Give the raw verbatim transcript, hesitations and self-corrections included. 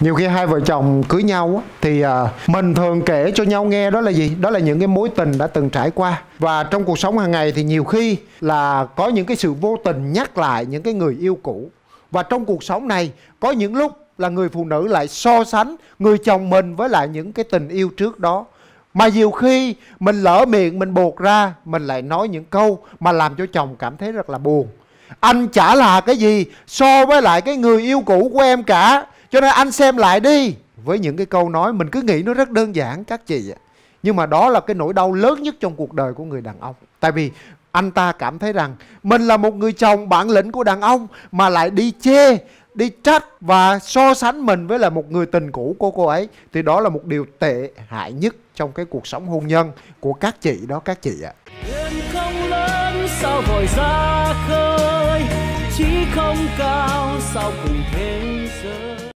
Nhiều khi hai vợ chồng cưới nhau thì mình thường kể cho nhau nghe đó là gì? Đó là những cái mối tình đã từng trải qua. Và trong cuộc sống hàng ngày thì nhiều khi là có những cái sự vô tình nhắc lại những cái người yêu cũ. Và trong cuộc sống này có những lúc là người phụ nữ lại so sánh người chồng mình với lại những cái tình yêu trước đó. Mà nhiều khi mình lỡ miệng mình buột ra, mình lại nói những câu mà làm cho chồng cảm thấy rất là buồn. Anh chả là cái gì so với lại cái người yêu cũ của em cả, cho nên anh xem lại đi. Với những cái câu nói mình cứ nghĩ nó rất đơn giản các chị ạ, nhưng mà đó là cái nỗi đau lớn nhất trong cuộc đời của người đàn ông. Tại vì anh ta cảm thấy rằng mình là một người chồng bản lĩnh của đàn ông, mà lại đi chê, đi trách và so sánh mình với là một người tình cũ của cô ấy. Thì đó là một điều tệ hại nhất trong cái cuộc sống hôn nhân của các chị đó các chị ạ. Thuyền không lớn sao vội ra khơi, chí không cao sao cùng thế giới.